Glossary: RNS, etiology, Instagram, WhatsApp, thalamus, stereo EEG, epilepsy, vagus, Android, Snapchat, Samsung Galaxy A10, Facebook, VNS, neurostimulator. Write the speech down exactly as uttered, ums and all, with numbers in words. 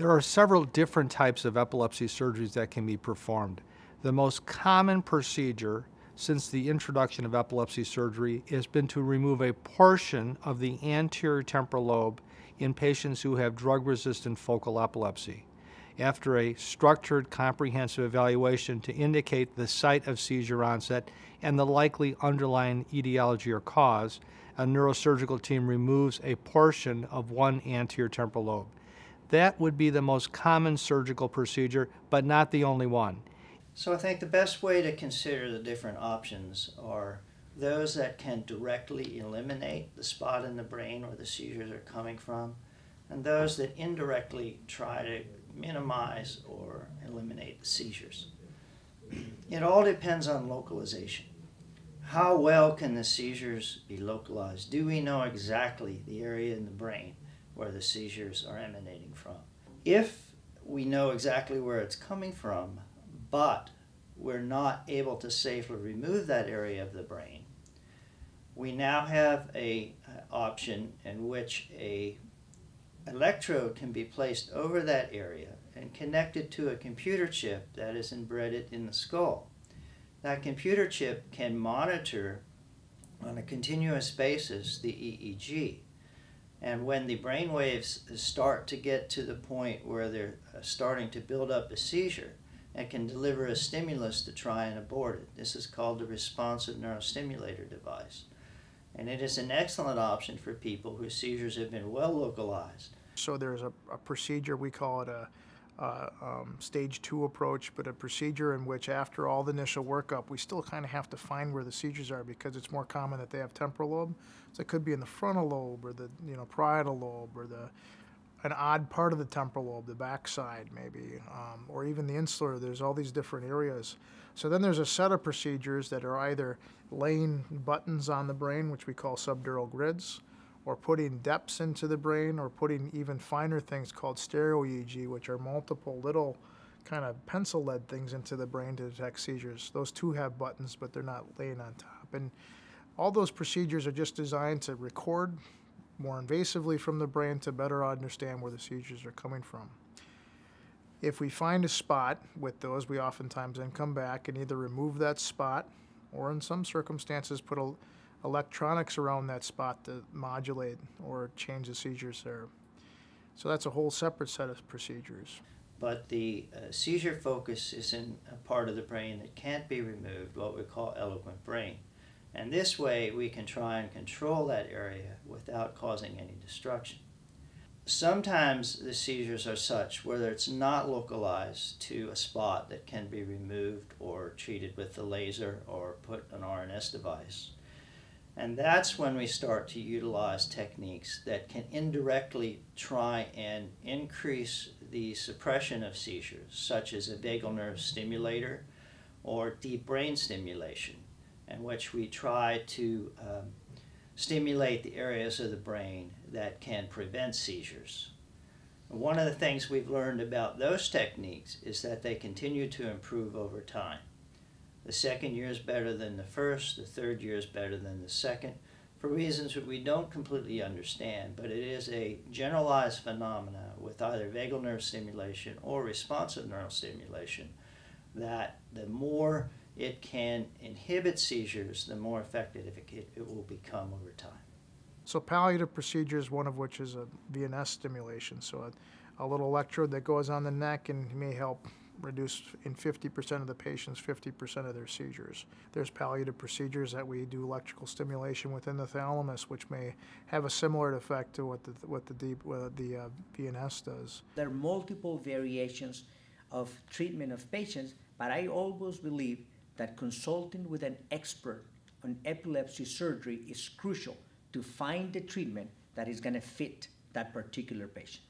There are several different types of epilepsy surgeries that can be performed. The most common procedure since the introduction of epilepsy surgery has been to remove a portion of the anterior temporal lobe in patients who have drug-resistant focal epilepsy, after a structured, comprehensive evaluation to indicate the site of seizure onset and the likely underlying etiology or cause, a neurosurgical team removes a portion of one anterior temporal lobe. That would be the most common surgical procedure, but not the only one. So I think the best way to consider the different options are those that can directly eliminate the spot in the brain where the seizures are coming from, and those that indirectly try to minimize or eliminate the seizures. It all depends on localization. How well can the seizures be localized? Do we know exactly the area in the brain where the seizures are emanating from? If we know exactly where it's coming from, but we're not able to safely remove that area of the brain, we now have an option in which a electrode can be placed over that area and connected to a computer chip that is embedded in the skull. That computer chip can monitor on a continuous basis the E E G. And when the brain waves start to get to the point where they're starting to build up a seizure, it can deliver a stimulus to try and abort it. This is called the responsive neurostimulator device. And it is an excellent option for people whose seizures have been well localized. So there's a, a procedure, we call it a, a um, stage two approach, but a procedure in which after all the initial workup, we still kind of have to find where the seizures are because it's more common that they have temporal lobe. So it could be in the frontal lobe or the you know parietal lobe or the an odd part of the temporal lobe, the backside maybe, um, or even the insular. There's all these different areas. So then there's a set of procedures that are either laying buttons on the brain, which we call subdural grids, or putting depths into the brain, or putting even finer things called stereo E E G, which are multiple little kind of pencil-led things into the brain to detect seizures. Those two have buttons, but they're not laying on top. And all those procedures are just designed to record more invasively from the brain to better understand where the seizures are coming from. If we find a spot with those, we oftentimes then come back and either remove that spot or in some circumstances put electronics around that spot to modulate or change the seizures there. So that's a whole separate set of procedures. But the uh, seizure focus is in a part of the brain that can't be removed, what we call eloquent brain. And this way, we can try and control that area without causing any destruction. Sometimes the seizures are such, whether it's not localized to a spot that can be removed or treated with the laser or put an R N S device. And that's when we start to utilize techniques that can indirectly try and increase the suppression of seizures, such as a vagal nerve stimulator or deep brain stimulation, in which we try to um, stimulate the areas of the brain that can prevent seizures. One of the things we've learned about those techniques is that they continue to improve over time. The second year is better than the first, the third year is better than the second, for reasons that we don't completely understand, but it is a generalized phenomena with either vagal nerve stimulation or responsive neural stimulation that the more it can inhibit seizures, the more effective it, it will become over time. So palliative procedures, one of which is a V N S stimulation, so a, a little electrode that goes on the neck and may help reduce in fifty percent of the patients, fifty percent of their seizures. There's palliative procedures that we do electrical stimulation within the thalamus, which may have a similar effect to what the, what the, deep, what the uh, V N S does. There are multiple variations of treatment of patients, but I always believe that consulting with an expert on epilepsy surgery is crucial to find the treatment that is going to fit that particular patient.